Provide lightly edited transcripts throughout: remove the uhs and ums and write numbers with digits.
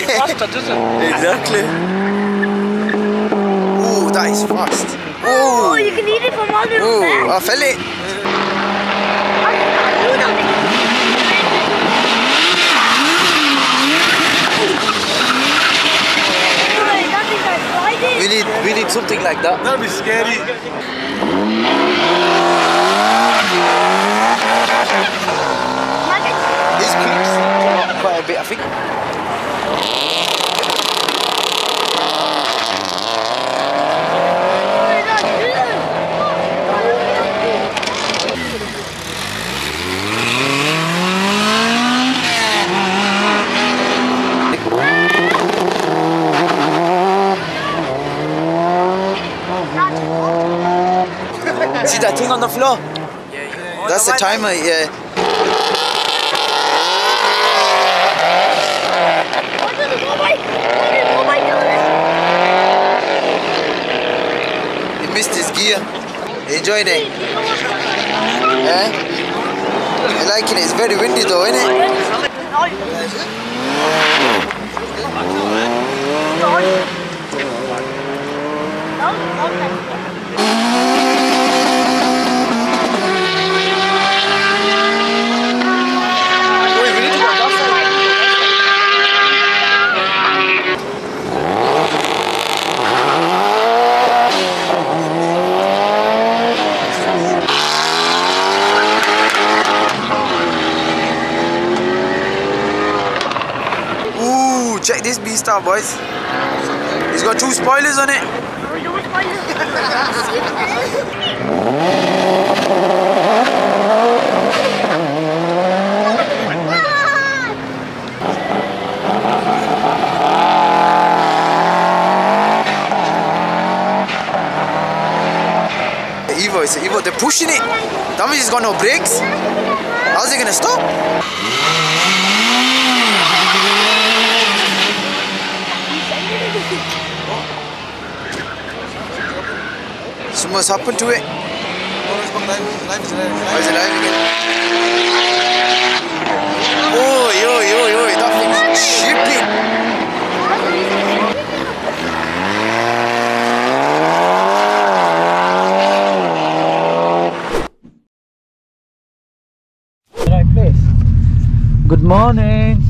doesn't get faster, does it? Exactly. Oh, that is fast. Oh, you can eat it from all the way back. Oh, I fell it. We need something like that. That'd be scary. This creeps quite a bit, I think. See that thing on the floor? Yeah, yeah. That's the timer, yeah. What does it go by? What did it go by doing? He missed his gear. He enjoyed it. Yeah? You're liking it. It's very windy though, isn't it? Check this beast out, boys. It's got two spoilers on it. Evo, it's an Evo. They're pushing it. That means it's got no brakes. How's it gonna stop? What's happened to it? Oh, it's alive again. Oh, yo, yo, yo, that thing's shipping. The right place. Good morning.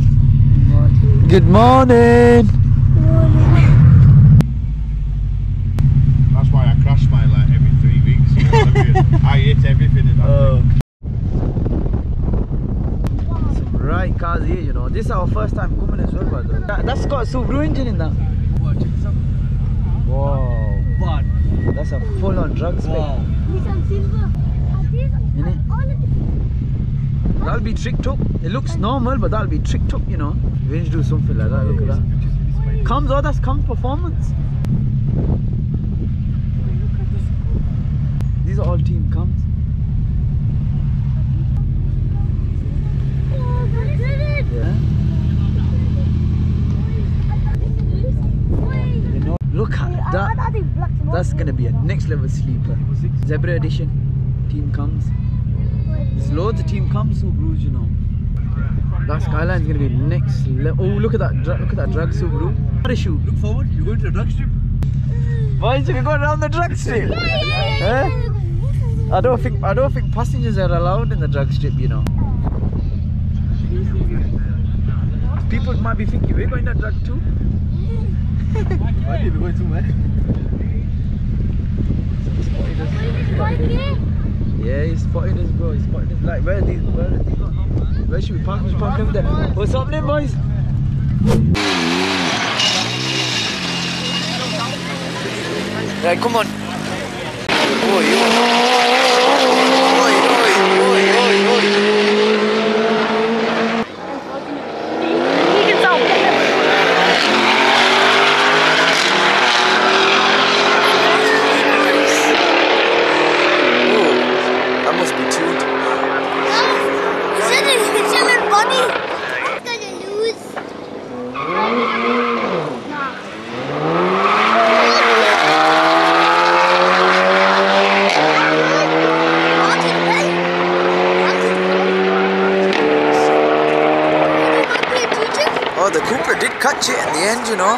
Good morning. Good morning. I hate everything in that Some right cars here, you know. This is our first time coming as well, brother. That's got a Subaru engine in that. Wow. But that's a full on drug spec. Wow. That'll be tricked up. It looks normal, but that'll be tricked up, you know. We need to do something like that. Look at that. Comes, oh, that's come performance. These are all team comes. Oh, that did it! Yeah. You know, look at that. That's gonna be a next level sleeper. Zebra edition. Team comes. There's loads of team comes, Subarus, you know. That Skyline is gonna be next level. Oh, look at that! Look at that drag Subaru. Parachute. Look forward. You're going to a drag strip. Why should we go around the drag strip? Yeah. I don't think passengers are allowed in the drug strip, you know. People might be thinking we're going to drug too. Why did we go too much? Yeah, he spotted us, bro. He spotted us. Like where are these? Where should we park? We should park over there. What's happening, boys? Right, come on. Oh, you. catch it in the end, you know.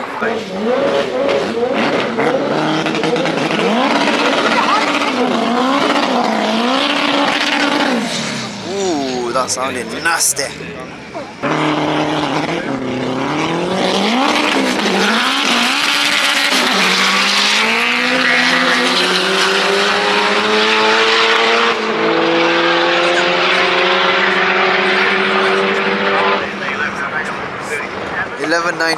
Ooh, that sounded nasty. I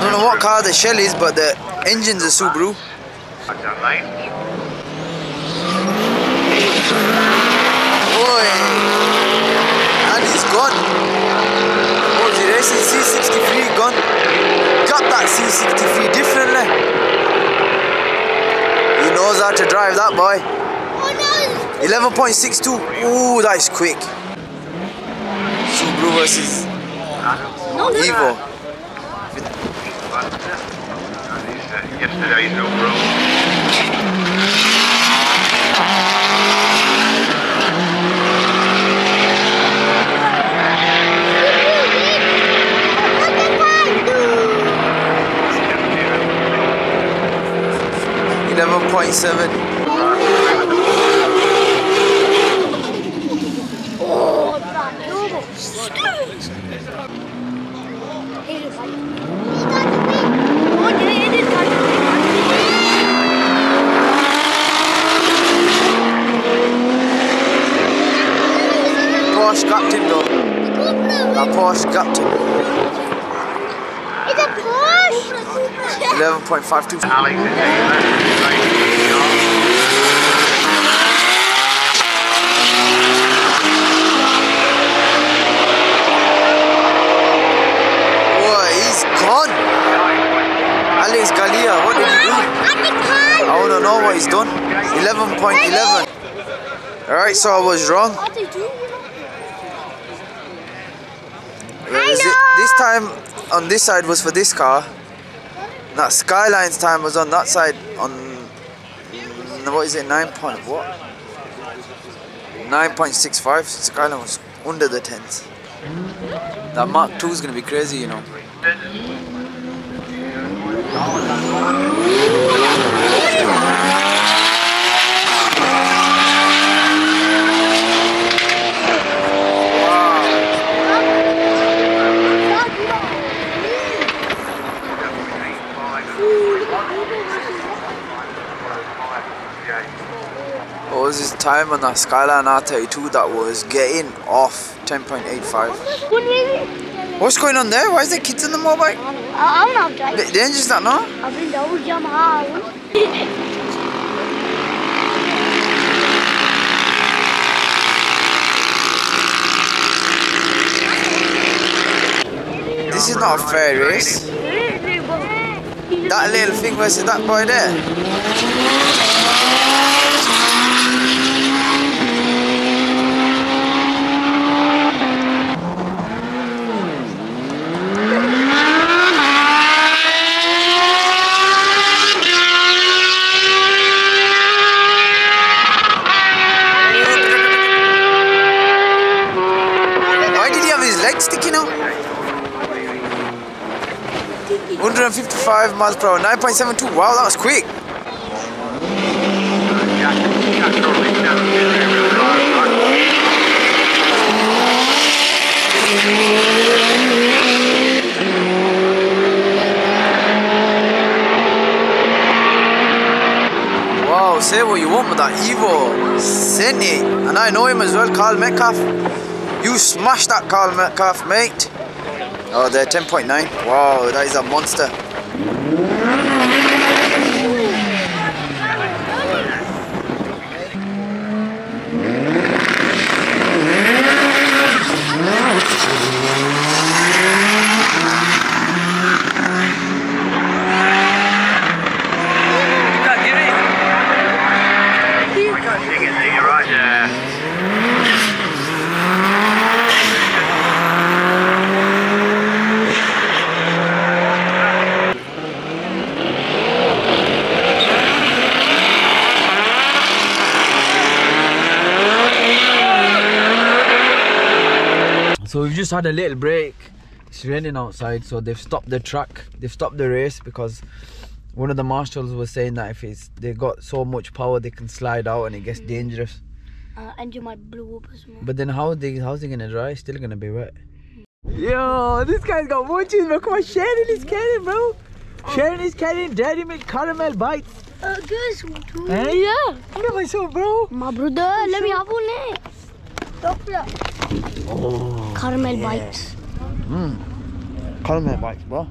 don't know what car the shell is, but the engine's a Subaru. Boy, and he's gone. Oh, the racing C63 gone. Got that C63 differently. He knows how to drive that boy. 11.62. Ooh, that is quick. Subaru versus Evo. Yesterday's overall 11.7. Alex is gone. Alex Galia, what did he do? I want to know what he's done. 11.11. Alright, so I was wrong. This time on this side was for this car. That Skyline's time was on that side on, what is it, 9.65. Skyline was under the 10s. That Mark II is going to be crazy, you know. Time on that Skyline R32 that was getting off. 10.85. What's going on there? Why is there kids on the motorbike? I'm not driving. The engine's not now? I've been double jump hard. This is not a fair race. That little thing versus that boy there. Sticking out. 155 miles per hour, 9.72. Wow, that was quick. Wow, say what you want with that Evo. Send it. And I know him as well, Carl Metcalf. You smashed that Carl Metcalf, mate. Oh, they're 10.9. Wow, that is a monster. So we've just had a little break It's raining outside, so they've stopped the track, they've stopped the race, because one of the marshals was saying that if it's, they got so much power, they can slide out and it gets dangerous. And you might blow up as well. But then how's it gonna dry? It's still gonna be wet. Yo, this guy's got munchies, bro. Come on, Shannon is carrying, bro. Shannon is carrying dairy milk caramel bites. Guys, too. Hey, yeah. Look at myself, bro. My brother, let me have one. Oh, caramel bites. Mm. Caramel bites, bro.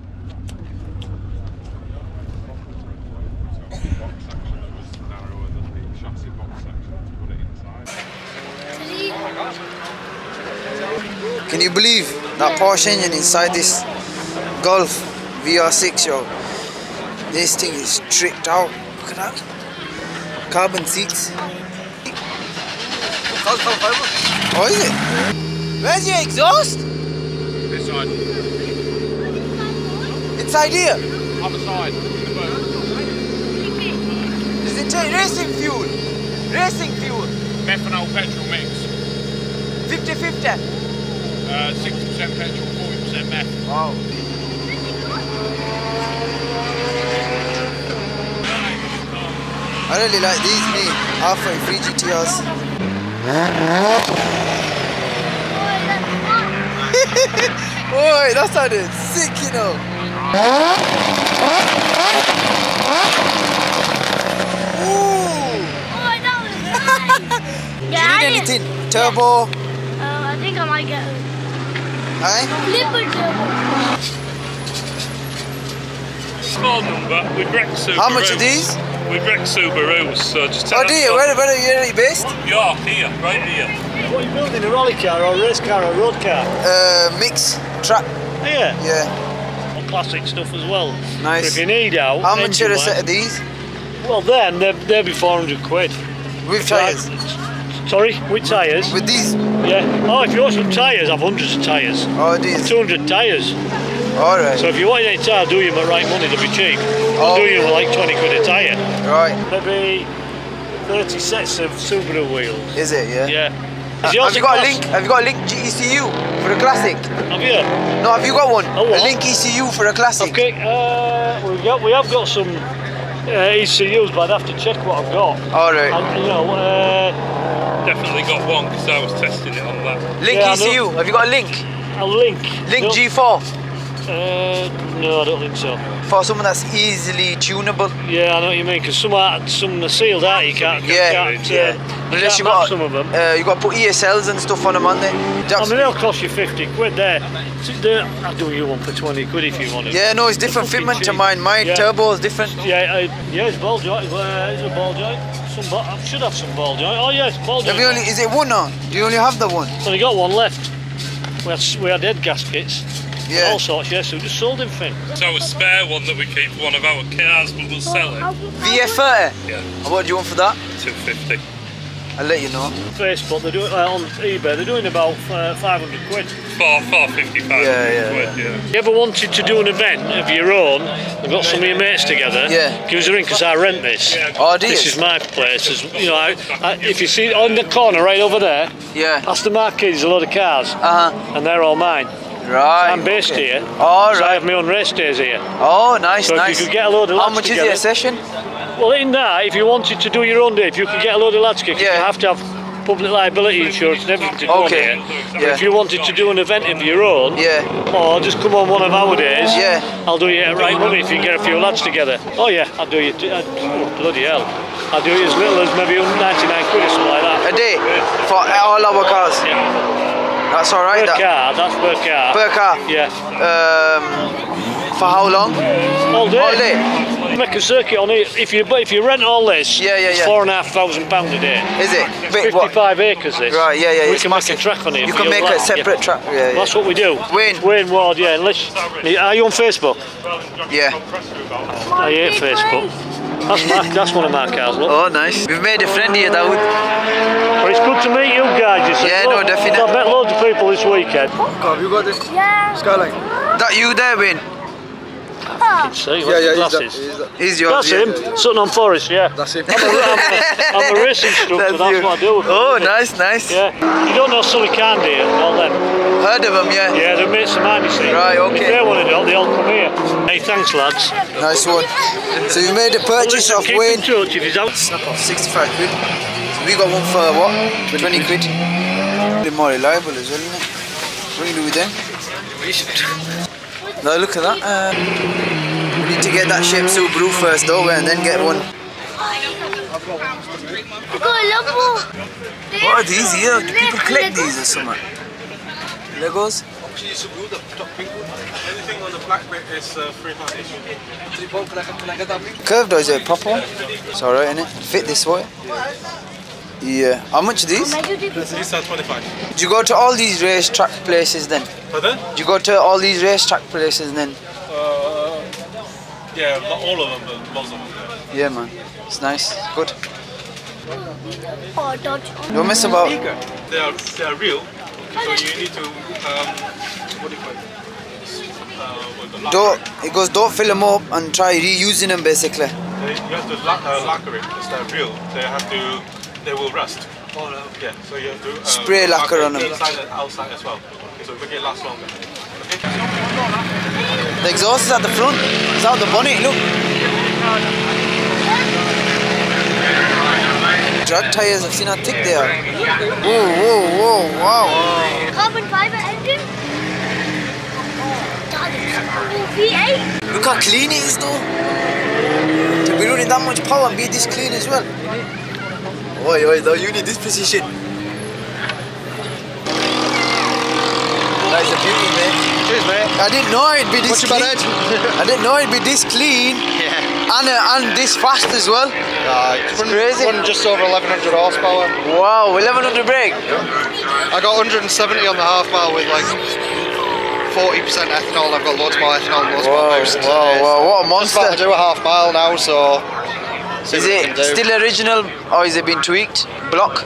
Can you believe that Porsche engine inside this Golf VR6, yo? This thing is tricked out. Look at that. Carbon seats. Oh, is it? Where's your exhaust? This side. Inside here? Other side. Does it take racing fuel? Racing fuel. Methanol petrol mix. 50-50. 60% petrol, 40% meth. Wow. I really like these, me. R33 GTRs. Oi, that sounded sick, you know. Oi, that was nice. Do you need anything? Turbo? I think I might get it. Aye? Limpert Turbo. Small number, we wrecked Subarus. How much are these? We wrecked Subarus, so just tell us. Oh dear, where are you based? York, here, right here. What are you building, a rally car or a race car or a road car? Mix, track. Yeah? Yeah. All classic stuff as well. Nice. But if you need out... How much are a set of these? Well then, they'll be 400 quid. With tyres? Sorry, with tyres? With these? Yeah. Oh, if you want some tyres, I've hundreds of tyres. Oh, these? 200 tyres. Alright. So if you want any tyre, do you my right money, they'll be cheap. I'll do you like 20 quid a tyre. Right. Maybe 30 sets of Subaru wheels. Is it, yeah? Yeah. Have you got a Link ECU for a classic? Have you? No, have you got one? Oh, what? A Link ECU for a classic. Okay, we have got some ECUs, but I'd have to check what I've got. Alright. You know, definitely got one because I was testing it on that. Link ECU, have you got a Link? A Link? Link G4? No, I don't think so. For someone that's easily tunable? Yeah, I know what you mean, because some are sealed out, you can't. Yeah, unless you got some of them. You got to put ESLs and stuff on them, aren't they? I mean, they'll cost you 50 quid there. I'll do you one for 20 quid if you want it. Yeah, no, it's different fitment to mine. My turbo is different. Yeah, it's ball joint. It's a ball joint. I should have some ball joint. Oh yes, ball joint. Is it one on? Do you only have the one? Well, you got one left. We had head gaskets. Yeah. All sorts, yes, so we just sold him thin. So a spare one that we keep one of our cars, but we'll sell it. VFR? Yeah. And what do you want for that? 250. I'll let you know. Facebook, they're doing on eBay, they're doing about 500 quid. 450, 500 quid, yeah. You ever wanted to do an event of your own? We've got some of your mates together. Yeah. Give us a ring because I rent this. Oh, dear. This is my place. You know, if you see on the corner right over there, yeah. Past the marquee, there's a lot of cars. And they're all mine. Right. So I'm based here. All right. So I have my own race days here. Oh, nice, so if you could get a load of lads together. How much is it a session? Well, in that, if you wanted to do your own day, if you could get a load of lads together, you have to have public liability insurance and everything to go on here. Yeah. If you wanted to do an event of your own, or just come on one of our days, I'll do you a right money if you can get a few lads together. Oh yeah, I'll do you, bloody hell. I'll do you as little as maybe 99 quid or something like that. A day? Yeah. For all our cars? Yeah. That's alright. Per car, that's per car. Per car? Yeah. For how long? All day. All day. Make a circuit on it. If you rent all this, it's £4,500 a day. Is it? It's 55 acres this. Right, yeah. We can make a track on it. You can make a separate track. Yeah. That's what we do. Wayne Ward, yeah. Are you on Facebook? Yeah. I hate Facebook. That's one of my cars, look. Oh, nice. We've made a friend here, Daud. But it's good to meet you guys. No, definitely. I've met loads of people this weekend. Have you got this Skyline? That you there, Wayne? I can see. Yeah, yeah, glasses. That's him. Sutton on Forest, yeah. That's him. I'm a race instructor, that's what I do. Oh, nice, nice. Yeah. You don't know Sully Candy and all them? Heard of them, yeah. Yeah, they're mates of mine, you see. Right, okay. If they wanted it, they all come here. Hey, thanks, lads. Nice one. So you made a purchase of Wayne. Keep in touch if he's out. 65 quid. So we got one for what? 20 quid. They're more reliable as well, isn't it? What do you do with them? No, look at that. We need to get that shape Subaru first though and then get one. What are these here? Do people collect these or something? Legos? Actually, Subaru, the top pink one. Anything on the black bit is free money. Curved or is it a proper one? It's alright, isn't it? Fit this way? Yeah. How much are these? These are 25. Do you go to all these race track places then? Pardon? Do you go to all these race track places then? Yeah, not all of them, but most of them. Yeah, man. It's nice. Good. Don't mess about. They are real, so you need to, what do you call it? Don't fill them up and try reusing them basically. You have to lacquer it. It's not real. They will rust. Oh, no. Yeah, so you have to spray lacquer on them. Inside and outside as well, okay, so make it last longer. Okay. The exhaust is at the front. It's out the bonnet. Look. Drag tires. I've seen how thick they are. Whoa, whoa, whoa! Wow. Carbon fiber engine. V8. Look how clean it is, though. We don't need that much power and be this clean as well. Oi, oi, though, you need this position. That is a beauty, mate. Cheers, mate. I didn't know it'd be this clean. I didn't know it'd be this clean. Yeah. And this fast as well. It's crazy. One just over 1100 horsepower. Wow, 1100 brake. Yeah. I got 170 on the half mile with like 40% ethanol. I've got loads more ethanol, loads more boost. Wow, wow, what a monster. I'm about to do a half mile now, so. Is it still original or is it been tweaked? Block?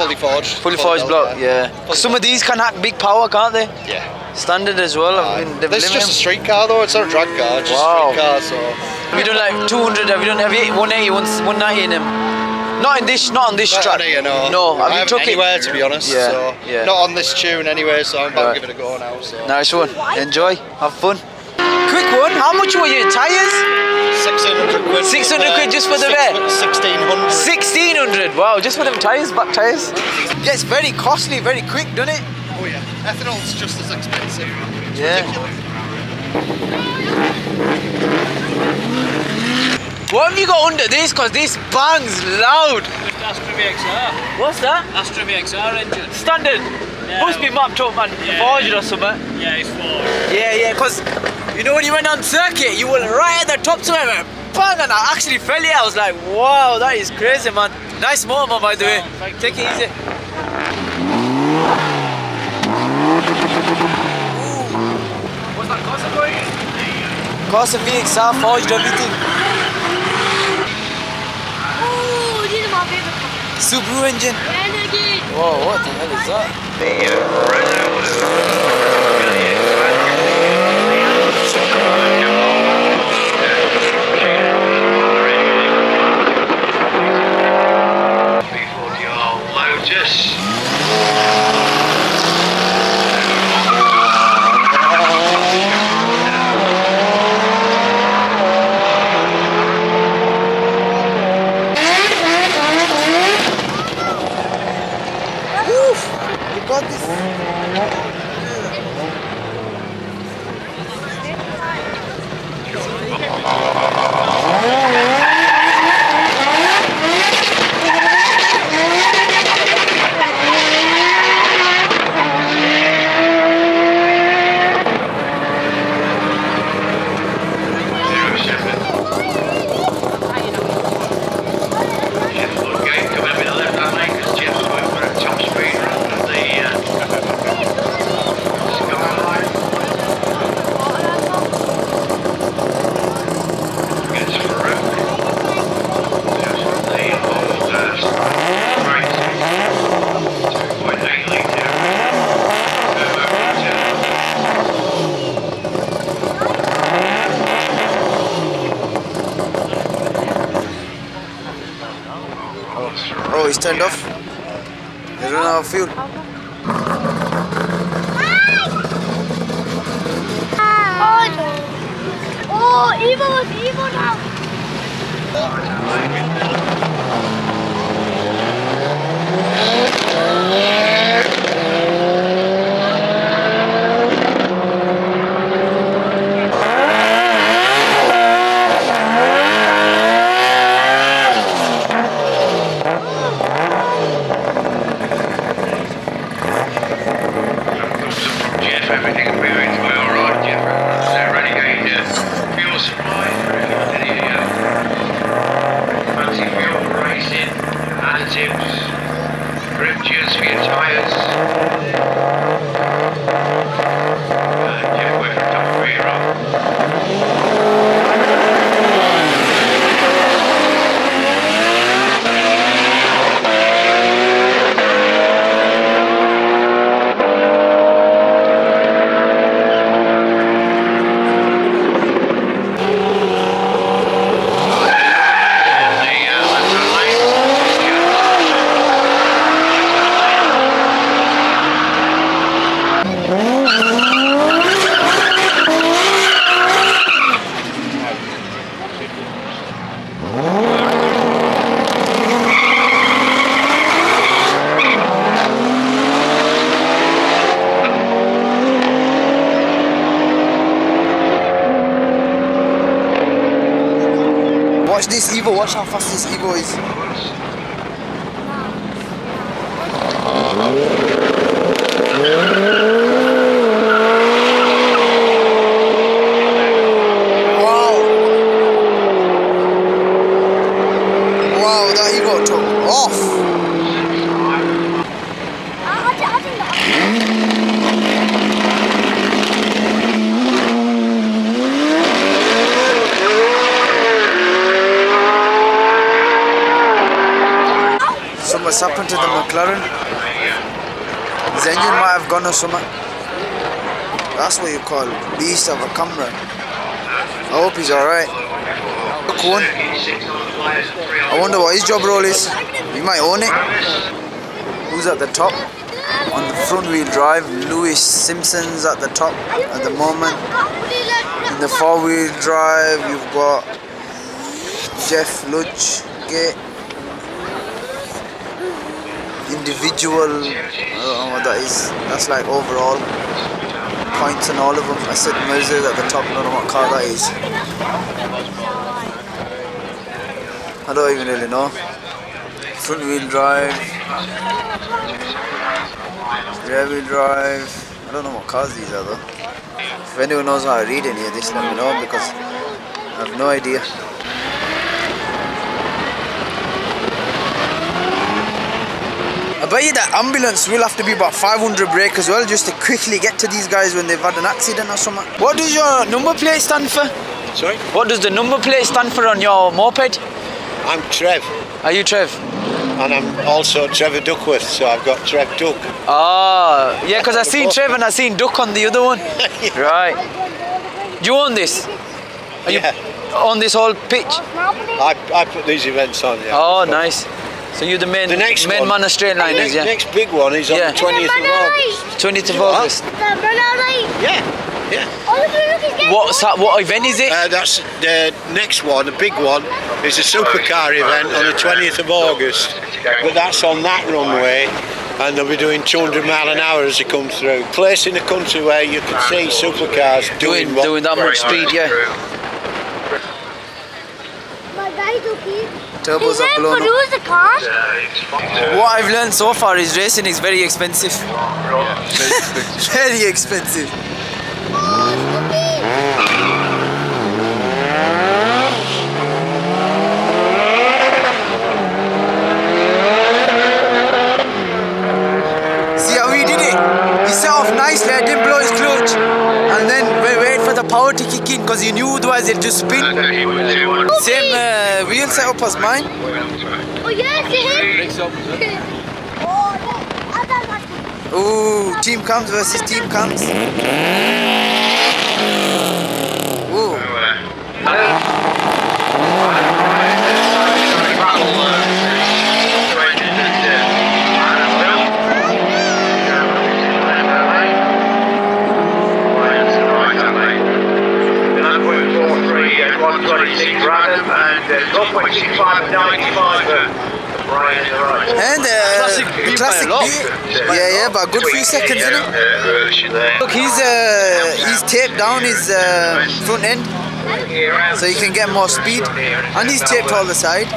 Fully forged. Fully forged block, yeah. Some of these can have big power, can't they? Yeah. Standard as well. This is just a street car though, it's not a drag car, it's just a street car. So. We done like 200, have you done 180, 190 in them? Not in this, not on this track. No, no. I haven't anywhere, to be honest. Yeah, so. Yeah. Not on this tune anyway, so I'm about to give it a go now. So. Nice one. Enjoy. Have fun. Quick one, how much were your tyres? 600 quid. 600 quid just for the bed? 1600. 1600, wow, just for them tyres, back tyres. Yeah, it's very costly, very quick, doesn't it? Oh yeah, ethanol's just as expensive. It's ridiculous. What have you got under this? Because this bangs loud. It's Astro MXR. What's that? Astro MXR engine. Standard. Yeah. Must be mapped up, man. Yeah. Forged or something. Yeah, it's forged. Yeah, yeah, because... You know when you went on circuit, you were right at the top somewhere, bang, and I actually fell here. I was like, wow, that is crazy, man. Nice motor, man, by the way. Take it easy. Ooh. What's that Corsa for again? Corsa VXR forged everything. Ooh, this is my favorite car. Subaru engine. Renegade. Whoa, what the hell is that? It's forever. turned off. They run out of fuel. Oh, evil is evil now. Jeff, everything will be alright, Jeff. They're renegade, Jeff. Tips, grip gears for your tyres. Get away from top rear . Watch this Evo, watch how fast this Evo is. Wow! Wow, that Evo took off! What's happened to the McLaren? His engine might have gone or something. That's what you call beast of a camera. I hope he's alright. Look one. I wonder what his job role is. He might own it. Who's at the top? On the front wheel drive, Lewis Simpson's at the top at the moment. In the four wheel drive, you've got Jeff Ludgate. Individual, I don't know what that is, that's like overall points and all of them. I said Mercedes at the top, I don't know what car that is. I don't even really know. Front wheel drive, rear wheel drive, I don't know what cars these are though. If anyone knows how to read any of this, let me know because I have no idea. I bet you that ambulance will have to be about 500 brake as well just to quickly get to these guys when they've had an accident or something. What does your number plate stand for? Sorry? What does the number plate stand for on your moped? I'm Trev. Are you Trev? And I'm also Trevor Duckworth, so I've got Trev Duck. Ah, yeah, because I seen Trev and I seen Duck on the other one. Yeah. Right. Do you own this? Are you on this whole pitch? I put these events on, yeah. Oh, nice. So you're the main man of straight line, is, yeah? The next big one is on the 20th of August. 20th of August? Yeah, yeah. What event is it? That's the next one, the big one, is a supercar event on the 20th of August. But that's on that runway, and they'll be doing 200 mile an hour as they come through. Place in the country where you can see supercars doing that much speed, yeah. Turbos are blown up. What I've learned so far is racing is very expensive. Very expensive. See how he did it? He set off nicely, I didn't blow his clutch. And then wait for the power to kick in because he knew otherwise it'd just spin. Same wheel setup as mine. Oh yes, it is. Ooh, team comes versus team comes. Ooh. 65, 95 right in the right. And classic B. Yeah, but good few seconds, isn't it? Look, he's taped down his front end, so you can get more speed, and he's taped all the side.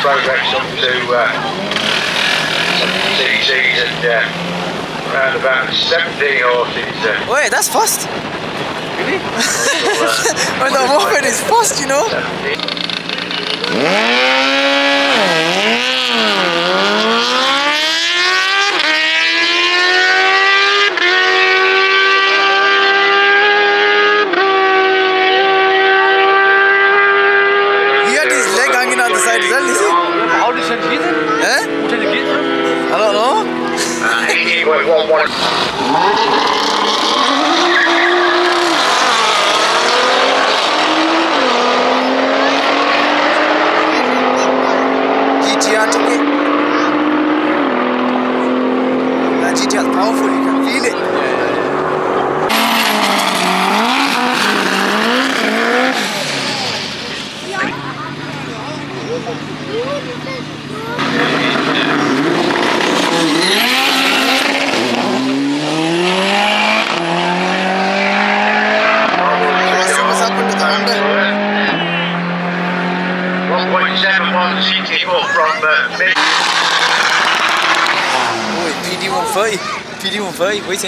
Progress up to 60s and around about 70 horses. Wait, that's fast! Really? When the moment is fast, you know? 70. Wait, wait, wait.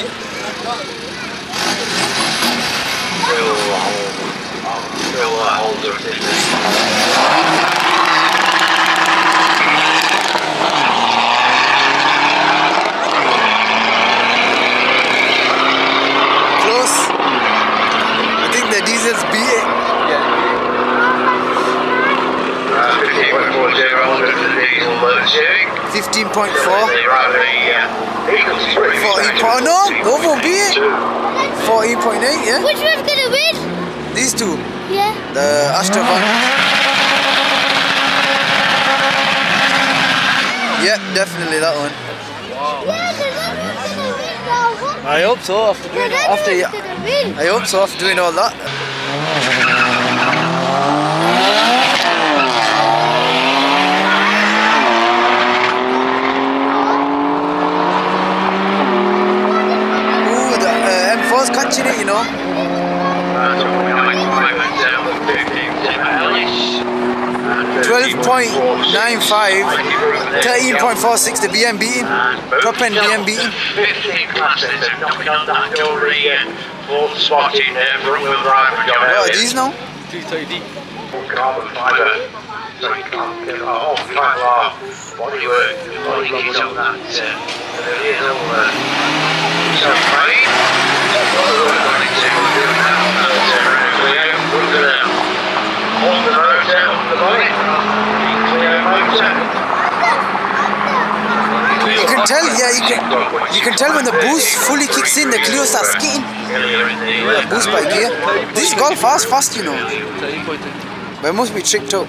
The Astro one. Yep, definitely that one. Wow. I hope so after doing I hope so after doing all that. .95, 13.46 the BMB, top end BMB. 15 classes have knocking on that door again. Fourth spot in front wheel drive. What are these now? 230D. Carbon fibre. Oh, bodywork, body kit on that. You can tell, yeah, you can tell when the boost fully kicks in, the Clio starts skiing. The boost by gear. This golf fast, you know. But it must be tricked up.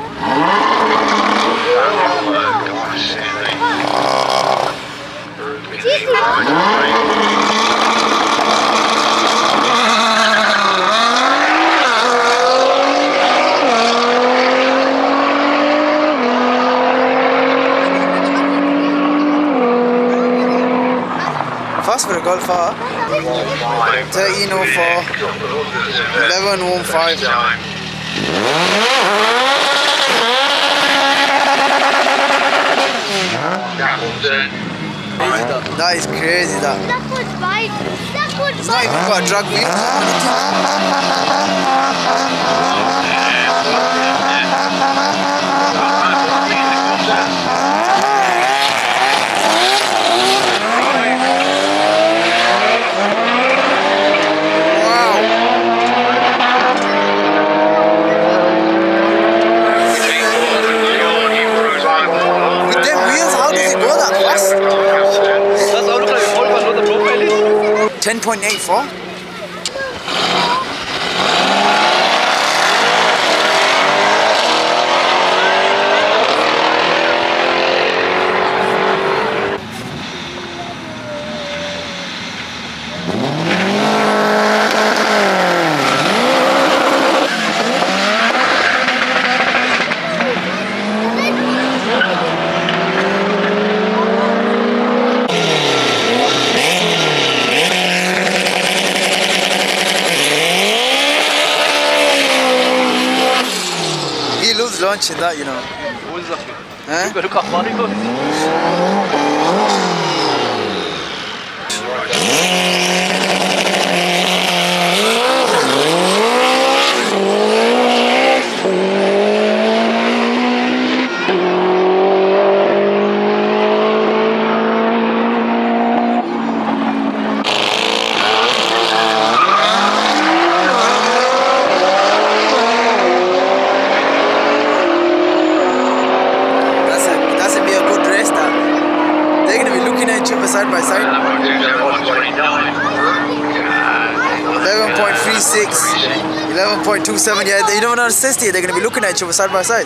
For a golfer. That is crazy, that. Duckworth's bike. Duckworth's bike. It's not even got a drag wheel. Wow. With them wheels, how does it go that fast? 10.84. Launching that, you know. Huh? Side by side. 11.36, 11.27. Yeah, you don't assist here. They're going to be looking at each other side by side.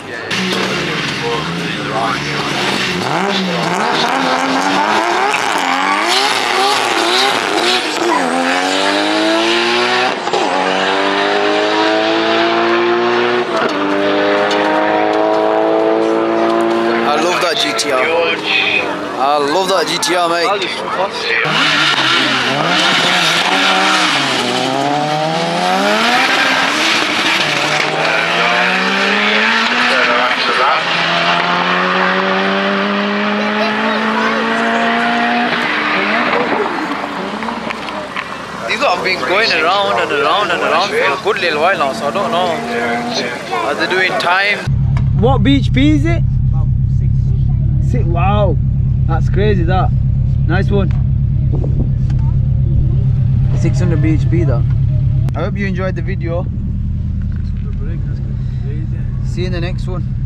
I love that GTR. I love that GTR, mate. These have been going around and around and around for a good little while now, so I don't know. Are they doing time? What beach P is it? About 6. Wow. That's crazy, that. Nice one. 600 bhp, that. I hope you enjoyed the video. See you in the next one.